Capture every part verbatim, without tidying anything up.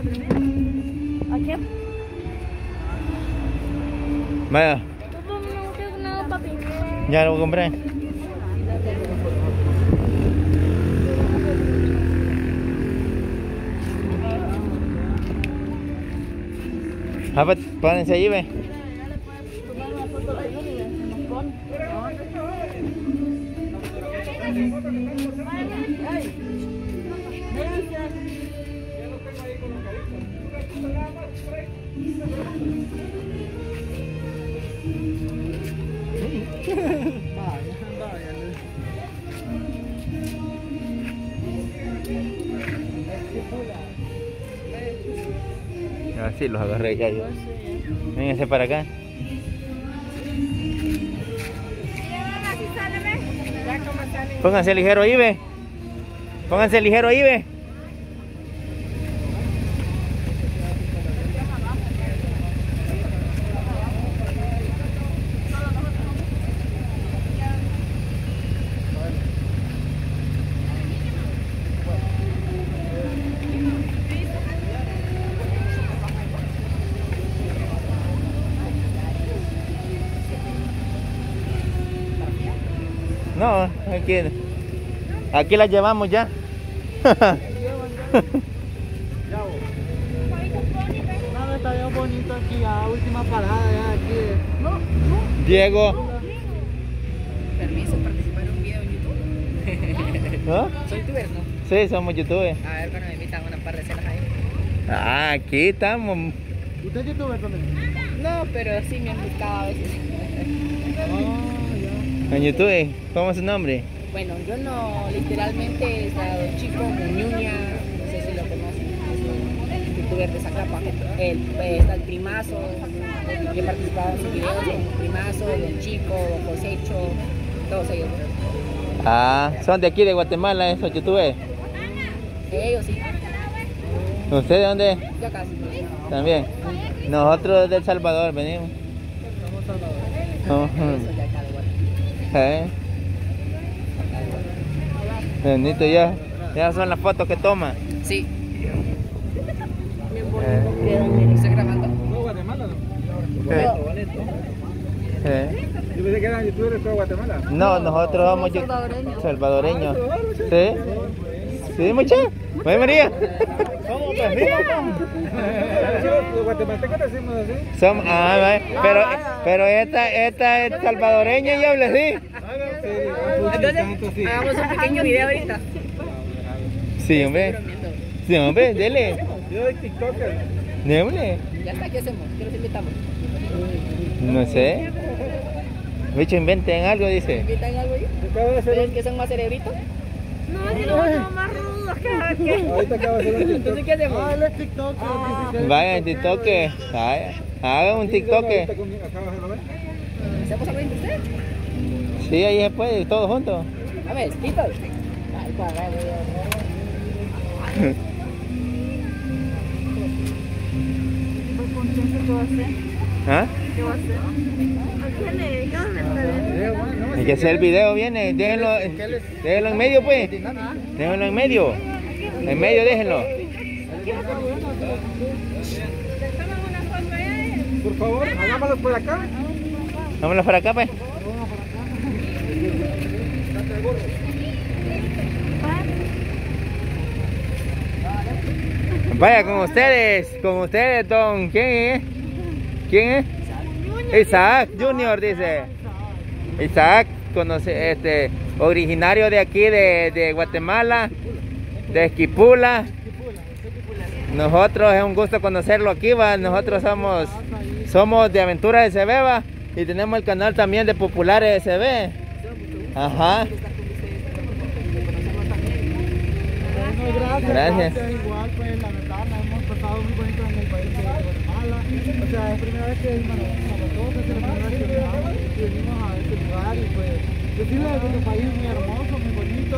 ¿Aquí? Vaya. No quiero nada, papi. Ya lo compré. Ah, pues, pónganse ahí, ve. Así los agarré ya yo. Vénganse para acá. Pónganse ligero ahí, ve. Pónganse ligero ahí, ve. No, aquí, aquí la llevamos ya. No, está bien bonito aquí, la última parada ya aquí. No, no. Diego. Permiso, participar en un video en YouTube. ¿No? ¿Soy youtuber, no? Sí, somos youtubers. A ver, cuando me invitan una par de cenas ahí. Ah, aquí estamos. ¿Usted es youtuber también? No, pero sí me han gustado a veces. Oh. En YouTube, ¿cómo es su nombre? Bueno, yo no, literalmente es a Don Chico Muñuña, no sé si lo conocen, es un youtuber de Zacapa, él está el Primazo, yo he participado en sus videos, el Primazo, Don Chico, Don Cosecho, todos ellos. Ah, ¿son de aquí de Guatemala esos youtubers? Ellos sí. ¿Usted de dónde? Yo casi. ¿También? Nosotros de El Salvador venimos. Somos Salvador. ¿Eh? Benito, ya, ya son las fotos que toma. Sí. Eh. ¿Estoy grabando? No, Guatemala. Yo pensé que eran youtubers de Guatemala. No, nosotros somos salvadoreños. Salvadoreños. Sí. Sí, mucha. Oye, María. Somos los guatemaltecos decimos así. Somos, ah, pero, pero esta, esta es salvadoreña y habla así. Entonces, hagamos un pequeño video ahorita. Sí, hombre. Sí, hombre, dele. Yo soy TikToker. Démosle. Ya está, ¿qué hacemos? ¿Qué los invitamos? No sé. De hecho, inventen algo, dice. ¿Inventan algo yo? ¿Que son más cerebritos? No, si no son más rudos que... que... Ahorita acabo de hacer un TikTok. ¿Qué hacemos? Ah, él es TikTok. Ah, vaya, en TikTok. Hagan un TikTok. ¿Hacemos algo entre ustedes? Sí, ahí se puede, todos juntos. A ver, TikTok. Ay, para ¿qué va a hacer? ¿Ah? ¿Qué va a hacer? ¿A qué le dedicamos? Hay que hacer el video, viene. Déjenlo, déjenlo en medio, pues. Déjenlo en medio. En medio, déjenlo. Por favor, hagámoslo por acá. Vámonos para acá, pues. Vaya, con ustedes, con ustedes, don. ¿Quién es? ¿Quién es? Isaac Junior, dice. Isaac, conoce, este, originario de aquí, de, de Guatemala, de Esquipula. Nosotros es un gusto conocerlo aquí, va. Nosotros somos, somos de Aventuras S V, va. Y tenemos el canal también de Populares S V. Ajá. Gracias. Igual, pues, la verdad, la hemos pasado muy bonito en el país de Guatemala. O sea, es la primera vez que nosotros es la primera vez que viajamos y venimos a este lugar y pues decirle que es un país muy hermoso, muy bonito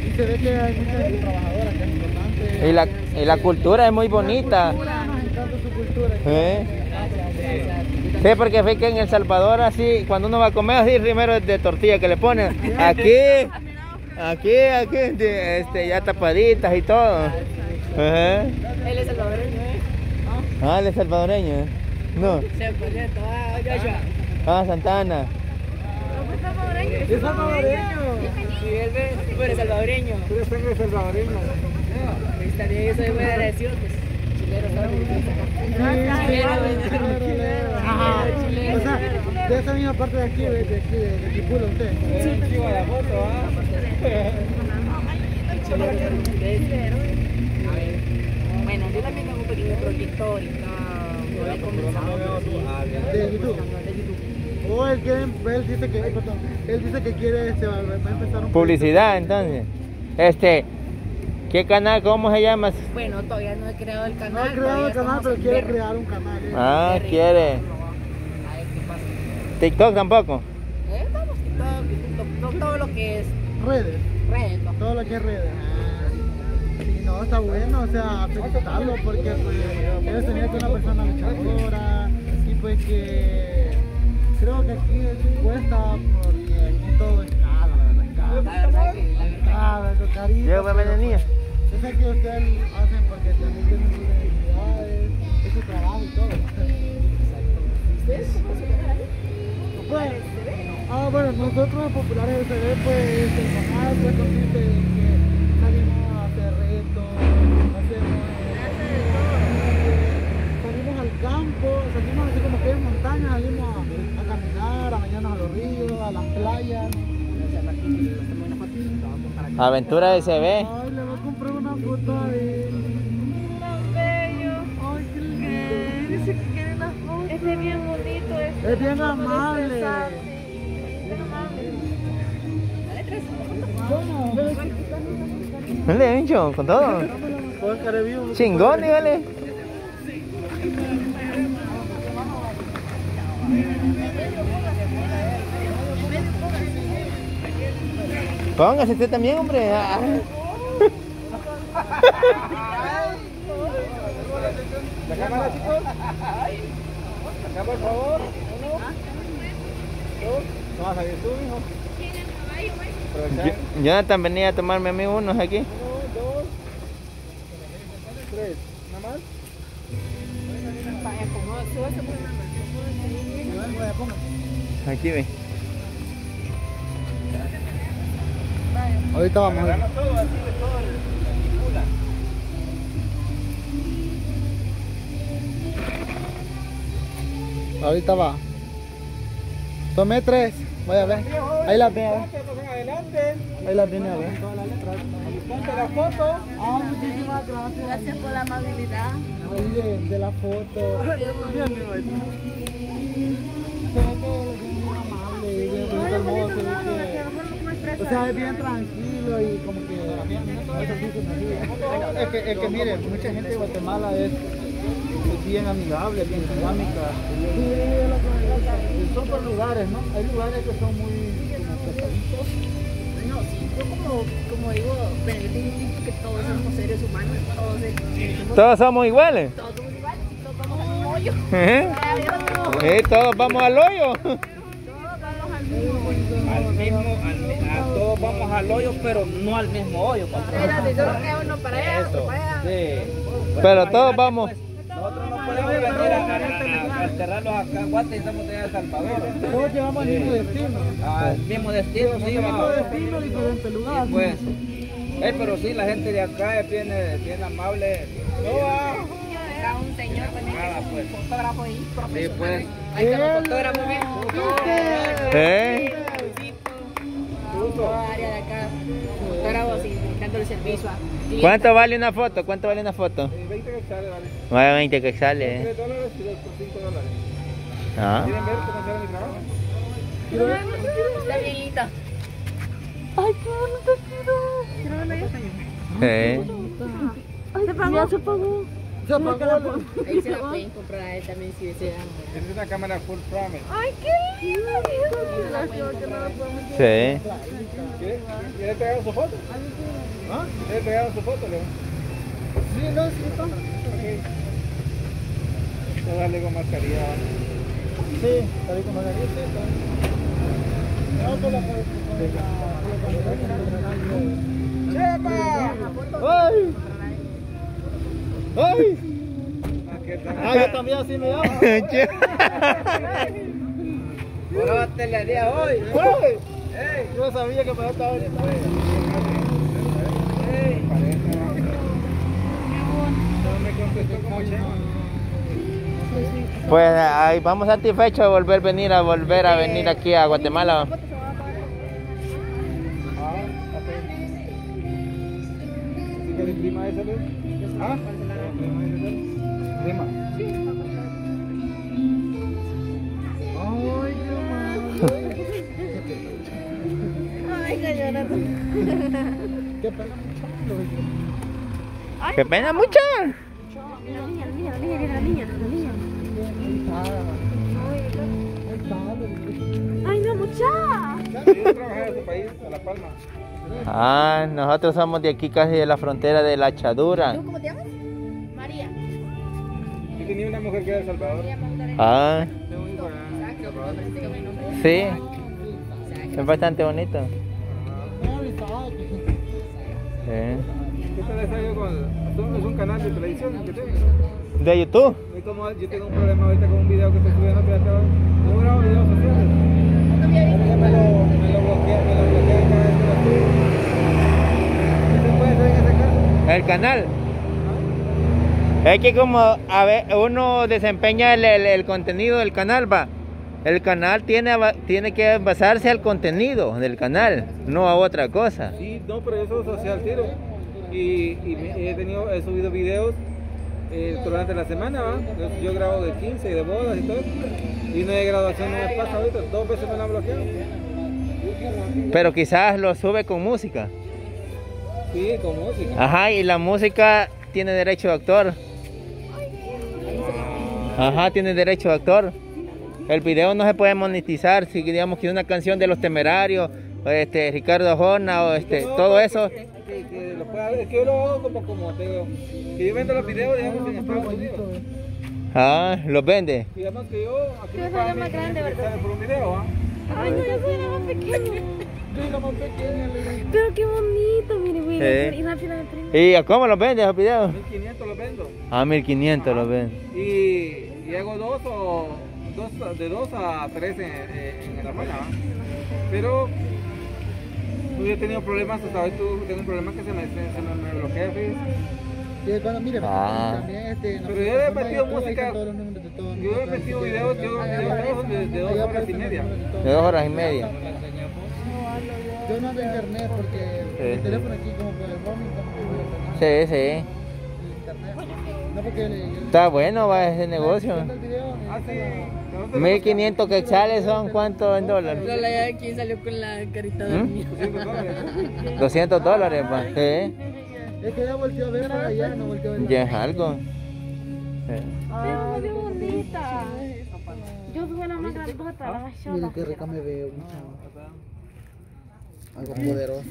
y se ve que hay muchas trabajadoras que es importante. Y la, y la cultura es muy bonita. Nos encanta su cultura. ¿Eh? Sí, porque fíjate que en El Salvador así, cuando uno va a comer así, primero es de tortilla que le ponen. Aquí... Aquí, aquí, este, ya tapaditas y todo. Ajá. Él es salvadoreño, ¿eh? Ah, él es salvadoreño, ¿eh? No. cien por ciento, ah, Joshua. Ah, Santa Ana. No, pues salvadoreño. Es salvadoreño. Sí, él es, pero salvadoreño. Tú eres sangre salvadoreño. No, estaría eso de buena relación, pues. Chilero, ¿sabes? Chilero, chilero. Ajá. O sea, de esa misma parte de aquí, de aquí, de Esquipulas, usted. Sí, aquí va la foto, ¿ah? Bueno, yo también tengo un pequeño proyecto ahorita he comenzado de YouTube. O él quiere, él dice que, él dice que quiere, se va a empezar un publicidad, entonces. Este, ¿qué canal, cómo se llama? Bueno, todavía no he creado el canal. No he creado el canal, pero quiere crear un canal. Ah, quiere. A ver qué pasa. TikTok tampoco. Eh, estamos TikTok, todo lo que es redes. Redes. Todo lo que es redes. No, está bueno, o sea, aceptarlo porque pues, debes tener que una persona luchadora y pues que creo que aquí cuesta porque aquí todo es caro, la verdad, la verdad que la verdad que cariño. Yo voy a venir. Yo sé que ustedes hacen porque también tienen sus necesidades, es su trabajo y todo. ¿Ustedes cómo se llaman ahí? Pues, ah, bueno, nosotros los populares S V pues el canal pues consiste en que salimos a hacer retos, hacemos, salimos al campo, salimos así como que en montaña, salimos a, a caminar, a bañarnos a los ríos, a las playas. Aventuras S V. Ay, le voy a comprar una foto de... Mira, bello. Ay, qué lindo. Dice que quiere una foto. Es bien bonito. Es bien amable. Dale, hincho, con todo. Chingón, dígale. Póngase usted también, hombre. La cámara, chicos. Acá, por favor. No vas a salir tú, hijo. Jonathan venía a tomarme a mí unos aquí. Uno, dos, tres, nada más. Aquí ve. Ahorita vamos a ver. Ahorita va. Tomé tres. Voy a ver. Ahí las ve. Ahí las viene a ver. Ponte la foto. Ah, muchísimas gracias. Gracias por la amabilidad. Oye, de la foto. O sea, es bien tranquilo y como que... Es que, es que miren, mucha gente de Guatemala es... es bien amigable, bien dinámica. Son por lugares, ¿no? Hay lugares que son muy... No, sí, yo como, como digo, Benedicto, que todos somos seres humanos, todos, somos, todos somos iguales. Todos somos iguales y todos vamos a un hoyo. ¿Eh? Sí, todos vamos al hoyo. Todos vamos al mismo hoyo. Al mismo, al, a todos vamos al hoyo, pero no al mismo hoyo. Espérate, yo no creo uno para allá, otro para allá. Sí. Pero, pero todos vamos. Nosotros no podemos venir a enterrarlos acá en Guate y estamos en El Salvador. Todos llevamos al mismo destino. Al mismo destino, sí. Al mismo destino, diferente lugar. Pues, eh, pero sí, la gente de acá es bien, bien amable. Era un señor también que es fotógrafo ahí, profesional. Sí, pues. Ahí está el fotógrafo, bien. ¿Eh? Toda área de acá. Fotógrafos y dando el servicio a... ¿Cuánto vale una foto? ¿Cuánto vale una foto? veinte quetzales vale. Vale veinte quetzales. tres dólares y dos por cinco dólares. Ah. ¿Quieren ver cómo sale mi trabajo? Quiero ver. Está bienita. Ay, qué bonito quiero. Quiero verla ya. Eh. Se pagó, se pagó. Se apagó. Ahí se la pueden comprar a él también si desean. Es una cámara full frame. Ay, qué lindo. Sí. ¿Quiere pegar su foto? ¿Ah? ¿Le he pegado su foto, León? Sí, no, sí, está. Ok. Voy a darle con mascarilla. Sí, darle con mascarilla. Sí, está. No, tú la puedes poner. ¡Chepa! ¡Ay! ¡Ay! Ah, yo también así me llamo. Bueno, te la di a hoy. Yo sabía que para esta hora estaba bien. Pues ahí vamos satisfechos de volver venir a volver a venir aquí a Guatemala. ¿Ah? Prima. Qué pena, muchacho. Qué pena, muchacho. La niña, la niña, la niña, la niña, la niña. Ay, no, muchacho. Yo trabajé en este país, en La Palma. Ah, nosotros somos de aquí casi de la frontera de la Hachadura. ¿Cómo te llamas? María. Yo tenía una mujer que era de El Salvador. Ah. Sí. Es bastante bonito. Sí. ¿Qué tal está yo con? ¿Es un canal de televisión que tengo? ¿De YouTube? Yo tengo un problema ahorita con un video que estoy subiendo, pero estaba. ¿No grabo videos sociales? No había visto. Me lo bloqueé, me lo bloqueé cada vez que lo subo. El canal es que como a ver, uno desempeña el, el, el contenido del canal, va. El canal tiene, tiene que basarse al contenido del canal, no a otra cosa. Sí, no, pero yo soy social tiro y, y he, tenido, he subido videos eh, durante la semana, ¿va? Yo grabo de quince, de bodas y todo, y no hay graduación, no me pasa ahorita, dos veces me la han bloqueado. Pero quizás lo sube con música. Sí, con música. Ajá, y la música tiene derecho de autor. Ajá, tiene derecho de autor. El video no se puede monetizar. Si digamos que una canción de Los Temerarios, o este, Ricardo Jona, o este, no, todo eso. Es que, que lo pueda ver, es que yo lo hago como, como te digo. Que yo vendo los videos, digamos, en Estados Unidos. Ah, ¿los vende? Digamos que yo, aquí no pago más grande, ¿verdad? Por un video, ¿ah? Ay, no, yo soy la más pequeña. Pero qué bonito, mire, güey. Sí. ¿Y a cómo los vendes los videos? mil quinientos los vendo. Ah, mil quinientos los vendo. Y, y hago dos o dos, de dos a tres en, en, en la mañana. Pero pues, yo he tenido problemas, hasta hoy tengo un problema que se me, se me, me bloquea. ¿Sí? Bueno, mire, ah. también este. Pero yo he metido música. Yo he metido videos, yo videos de, de dos horas y media. De dos horas y media. Yo no ando internet porque sí. el teléfono aquí como por el roaming. Sí, sí. El internet. No porque le, le... Está bueno, va ese negocio. Ah, sí. mil quinientos quetzales son cuánto en dólares. La de aquí salió con la carita de mí. doscientos dólares, pa. Sí. Es que ya volteó a ver para allá, no volteó a ver. Ya es algo. Pero muy bonita. Yo tuve la más grandota, la más chota. Mira qué rica me veo. Algo poderoso.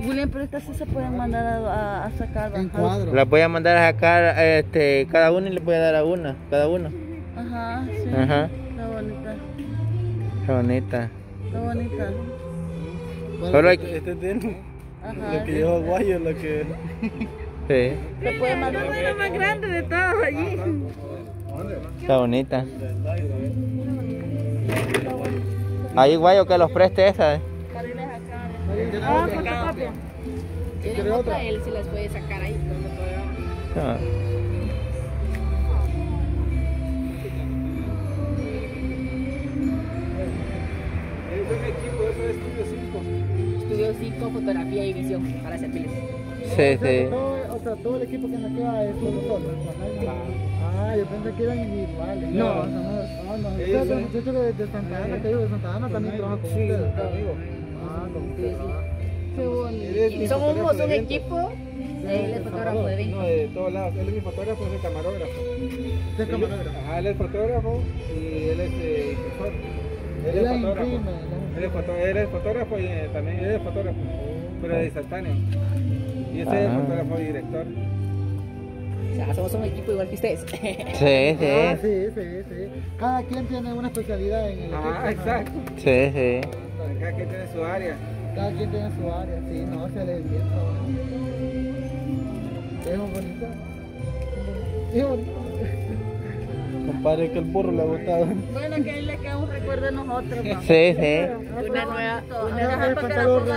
William, pero estas sí se pueden mandar a, a sacar. Las voy a mandar a sacar este, cada una y les voy a dar a una, cada uno. Ajá, sí. Ajá. Está bonita. Está bonita. Está bonita. Solo hay que... Este es de... Ajá, lo que sí. lleva guayo, lo que... Sí. Se puede mandar la más grande de todas allí. Está bonita. Ahí guayo que los preste esa, eh. Ah, ¿por qué copia? Tiene otra él si las puede sacar ahí. Ah. Es un equipo, eso es Estudio cinco. Estudio cinco, fotografía y visión para hacer películas. Sí, sí. O sea, todo el equipo que nos queda es uno solo. Ah, yo pensé que eran individuales. No, no, no, no. El muchacho de Santa Ana, que yo de Santa Ana también trabaja con ustedes. Ah, con ustedes. Qué bonito. Somos un equipo. Él es fotógrafo de vídeo. No, de todos lados. Él es mi fotógrafo, es el camarógrafo. ¿Usted es camarógrafo? Ah, él es fotógrafo y él es impresor. Él es fotógrafo. Él es fotógrafo y también él es fotógrafo. Pero de instantáneo. Y ese es el fotógrafo y director. O sea, somos un equipo igual que ustedes. Sí, sí. Ah, sí, sí, sí. Cada quien tiene una especialidad en el equipo. Ah, exacto. ¿No? Sí, sí. Cada quien tiene su área. Cada quien tiene su área, sí, no, se les entiende. digo. Compadre, que el burro le ha gustado. Bueno, que ahí le queda un recuerdo de nosotros, papá. Sí, sí. Una nueva... Una pantalón de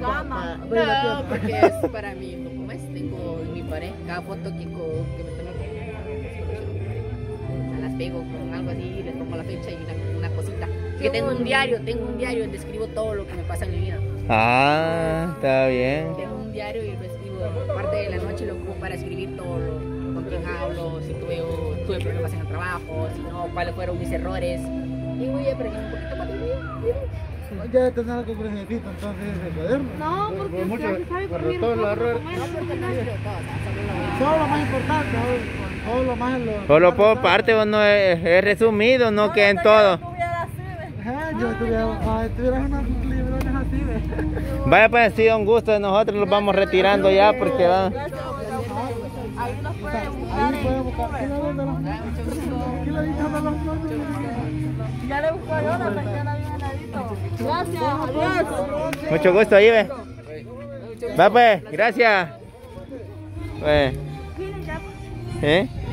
cama. No, porque es para mí, como es, tengo mi pareja, cada foto que, con, que me tomo que... las pego con algo así, le pongo la fecha y una, una cosita. Que tengo un diario, tengo un diario donde escribo todo lo que me pasa en mi vida. Ah, está bien. Tengo un diario y lo escribo, parte de la noche lo ocupo para escribir todo lo... hablo, si tuve, tuve problemas en el trabajo, si no, cuáles fueron mis errores. Y voy a aprender un poquito más de mí. Ya te sabes que presentito entonces el cuaderno. No, porque mucho, sabe por mí, todos los errores. No, porque no escribo todo. Todo lo más importante, todo lo más. Solo por parte, no es resumido, no que en todo. Yo tuviera unos librones así. Vaya, pues ha sido un gusto de nosotros, los vamos retirando ya porque va. Ahí nos puede buscar en YouTube. Ya le busco yo, la mañana bien heladito. Gracias, adiós. Mucho gusto, ahí ve. Va pues, gracias. Pues. ¿Eh?